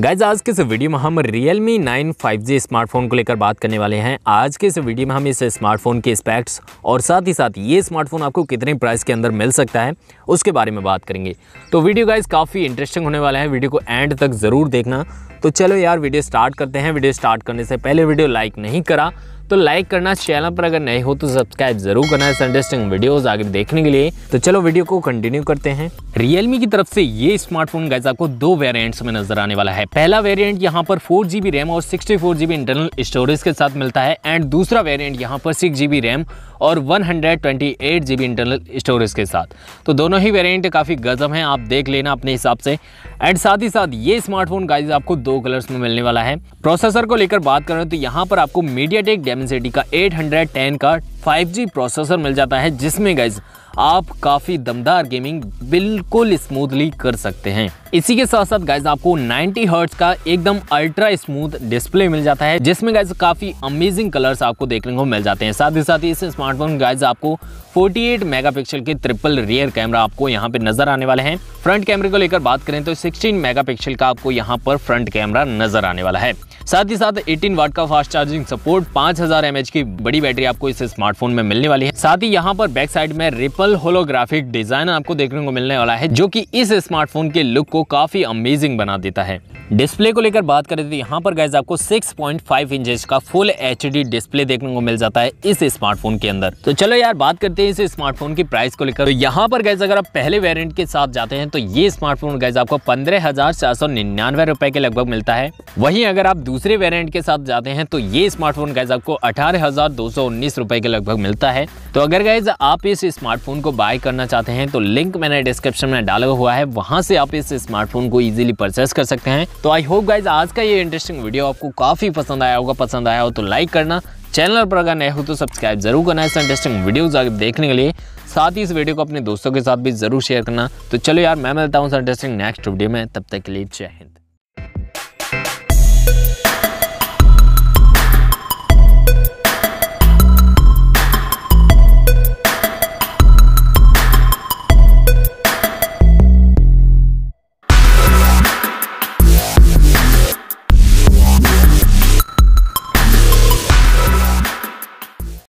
Guys आज के इस वीडियो में हम Realme 9 5G स्मार्टफोन को लेकर बात करने वाले हैं। आज के इस वीडियो में हम इस स्मार्टफोन के स्पेक्स और साथ ही साथ ये स्मार्टफोन आपको कितने प्राइस के अंदर मिल सकता है उसके बारे में बात करेंगे। तो वीडियो गाइज काफ़ी इंटरेस्टिंग होने वाला है, वीडियो को एंड तक ज़रूर देखना। तो चलो यार वीडियो स्टार्ट करते हैं। वीडियो स्टार्ट करने से पहले वीडियो लाइक नहीं करा तो लाइक करना, चैनल पर अगर नए हो तो सब्सक्राइब जरूर करना है इंटरेस्टिंग वीडियोस आगे देखने के लिए। तो चलो वीडियो को कंटिन्यू करते हैं। Realme की तरफ से ये स्मार्टफोन गाइस आपको दो वेरिएंट्स में नजर आने वाला है। पहला वेरिएंट यहाँ पर 4GB रैम और 64GB इंटरनल स्टोरेज के साथ मिलता है एंड दूसरा वेरिएंट यहाँ पर 6GB रैम और 128GB इंटरनल स्टोरेज के साथ। तो दोनों ही वेरिएंट काफ़ी गजब हैं, आप देख लेना अपने हिसाब से। एंड साथ ही साथ ये स्मार्टफोन गाइस आपको दो कलर्स में मिलने वाला है। प्रोसेसर को लेकर बात करें तो यहाँ पर आपको MediaTek Dimensity का 810 का 5G प्रोसेसर मिल जाता है, जिसमें गाइस आप काफ़ी दमदार गेमिंग बिल्कुल स्मूथली कर सकते हैं। इसी के साथ साथ गाइस आपको 90Hz का एकदम अल्ट्रा स्मूथ डिस्प्ले मिल जाता है, जिसमें गाइस काफ़ी अमेजिंग कलर्स आपको देखने को मिल जाते हैं। साथ ही साथ इस स्मार्टफोन गाइस आपको 48 मेगापिक्सल के ट्रिपल रियर कैमरा आपको यहाँ पे नजर आने वाले हैं। फ्रंट कैमरे को लेकर बात करें तो 16 मेगापिक्सल का आपको यहाँ पर फ्रंट कैमरा नजर आने वाला है। साथ ही साथ 18 वाट का फास्ट चार्जिंग सपोर्ट, 5000 mAh की बड़ी बैटरी आपको इस स्मार्टफोन में मिलने वाली है। साथ ही यहाँ पर बैक साइड में रिपल होलोग्राफिक डिजाइन आपको देखने को मिलने वाला है, जो कि इस स्मार्टफोन के लुक को काफी अमेजिंग बना देता है। डिस्प्ले को लेकर बात करें तो यहाँ पर गाइस आपको 6.5 इंच का फुल HD डिस्प्ले देखने को मिल जाता है इस स्मार्टफोन के अंदर। तो चलो यार बात करते हैं इस स्मार्टफोन की प्राइस को लेकर। तो यहाँ पर गाइस अगर आप पहले वेरिएंट के साथ जाते हैं तो ये स्मार्टफोन गाइस आपको 15,499 रुपए के लगभग मिलता है। वहीं अगर आप दूसरे वेरिएंट के साथ जाते हैं तो ये स्मार्टफोन गाइस आपको 18,219 रुपए के लगभग मिलता है। तो अगर गाइस आप इस स्मार्टफोन को बाय करना चाहते हैं तो लिंक मैंने डिस्क्रिप्शन में डाला हुआ है, वहाँ से आप इस स्मार्टफोन को ईजिली परचेस कर सकते हैं। तो आई होप गाइज आज का ये इंटरेस्टिंग वीडियो आपको काफी पसंद आया होगा। पसंद आया हो तो लाइक करना, चैनल पर अगर नए हो तो सब्सक्राइब जरूर करना है इंटरेस्टिंग वीडियोस आगे देखने के लिए। साथ ही इस वीडियो को अपने दोस्तों के साथ भी जरूर शेयर करना। तो चलो यार मैं मिलता हूँ इंटरेस्टिंग नेक्स्ट वीडियो में, तब तक के लिए जय हिंद।